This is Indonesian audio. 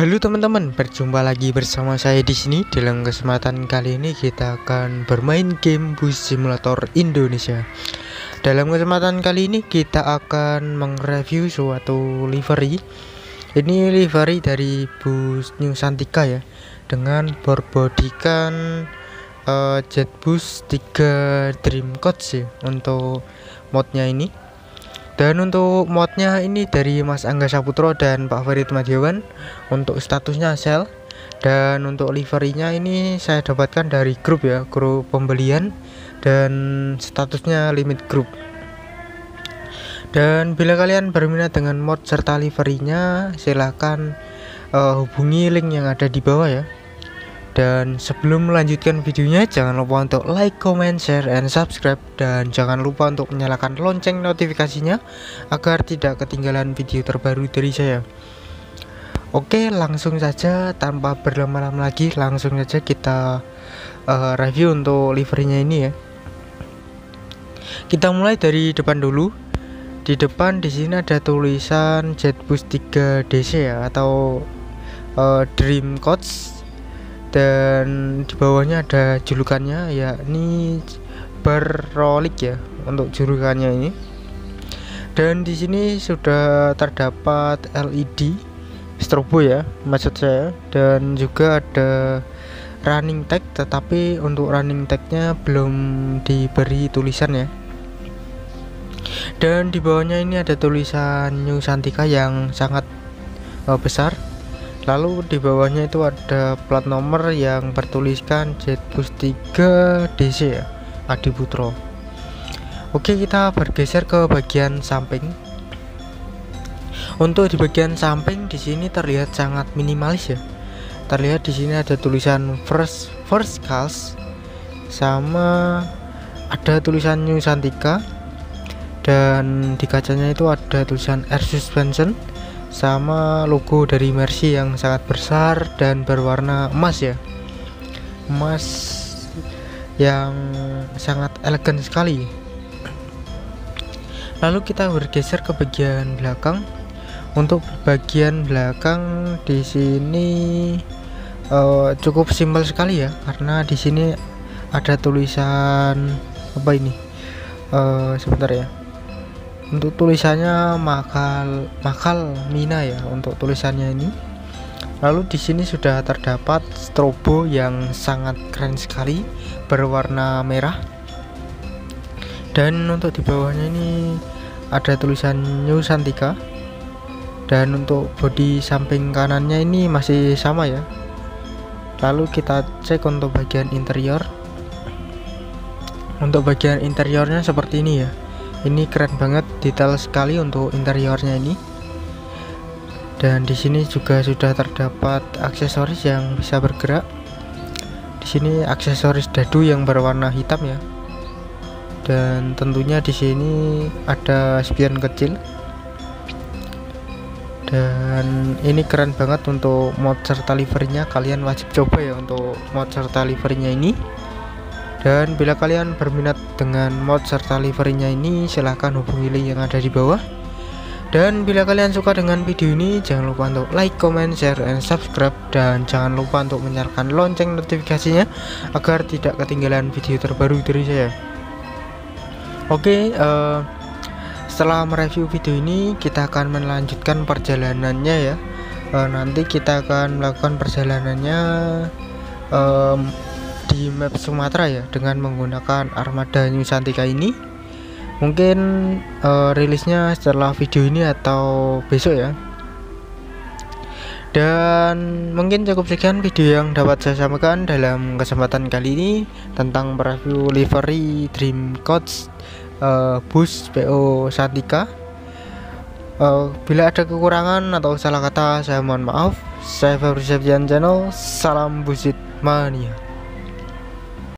Halo teman-teman, berjumpa lagi bersama saya di sini. Dalam kesempatan kali ini kita akan bermain game bus simulator Indonesia. Dalam kesempatan kali ini kita akan mengreview suatu livery. Ini livery dari bus New Shantika ya, dengan berbodikan Jetbus 3 Dream Coach ya, untuk modnya ini. Dan untuk modnya ini dari Mas Angga Saputro dan Pak Farid Madyawan. Untuk statusnya sel. Dan untuk liverynya ini saya dapatkan dari grup ya, grup pembelian. Dan statusnya limit grup. Dan bila kalian berminat dengan mod serta liverynya, silahkan hubungi link yang ada di bawah ya. Dan sebelum melanjutkan videonya, jangan lupa untuk like, comment, share, and subscribe. Dan jangan lupa untuk menyalakan lonceng notifikasinya agar tidak ketinggalan video terbaru dari saya. Oke, langsung saja tanpa berlama-lama lagi, langsung saja kita review untuk liverynya ini ya. Kita mulai dari depan dulu. Di depan di sini ada tulisan Jetbus 3 DC ya, atau Dream Coach. Dan di bawahnya ada julukannya, yakni Barolik ya untuk julukannya ini. Dan di sini sudah terdapat LED strobo ya, maksud saya. Dan juga ada running tag, tetapi untuk running tagnya belum diberi tulisan ya. Dan di bawahnya ini ada tulisan New Shantika yang sangat besar. Lalu di bawahnya itu ada plat nomor yang bertuliskan Jetbus 3 DC ya, Adi Putro. Oke, kita bergeser ke bagian samping. Untuk di bagian samping di sini terlihat sangat minimalis ya. Terlihat di sini ada tulisan First Cars, sama ada tulisan New Shantika, dan di kacanya itu ada tulisan Air Suspension, sama logo dari Mercy yang sangat besar dan berwarna emas ya, emas yang sangat elegan sekali. Lalu kita bergeser ke bagian belakang. Untuk bagian belakang di sini cukup simpel sekali ya, karena di sini ada tulisan apa ini, sebentar ya. Untuk tulisannya Makal Mina ya, untuk tulisannya ini. Lalu di sini sudah terdapat strobo yang sangat keren sekali, berwarna merah. Dan untuk di bawahnya ini ada tulisan New Shantika. Dan untuk bodi samping kanannya ini masih sama ya. Lalu kita cek untuk bagian interior. Untuk bagian interiornya seperti ini ya. Ini keren banget, detail sekali untuk interiornya ini. Dan di sini juga sudah terdapat aksesoris yang bisa bergerak. Di sini aksesoris dadu yang berwarna hitam ya. Dan tentunya di sini ada spion kecil. Dan ini keren banget untuk mod serta liverynya. Kalian wajib coba ya untuk mod serta liverynya ini. Dan bila kalian berminat dengan mod serta liverynya ini, silahkan hubungi link yang ada di bawah. Dan bila kalian suka dengan video ini, jangan lupa untuk like, comment, share, and subscribe. Dan jangan lupa untuk menyalakan lonceng notifikasinya agar tidak ketinggalan video terbaru dari saya. Oke, setelah mereview video ini kita akan melanjutkan perjalanannya ya. Nanti kita akan melakukan perjalanannya di map Sumatera ya, dengan menggunakan armada New Shantika ini. Mungkin rilisnya setelah video ini atau besok ya. Dan mungkin cukup sekian video yang dapat saya sampaikan dalam kesempatan kali ini tentang mereview livery Dream Coach bus PO Shantika. Bila ada kekurangan atau salah kata saya mohon maaf. Saya Fabricepian channel, salam busit mania.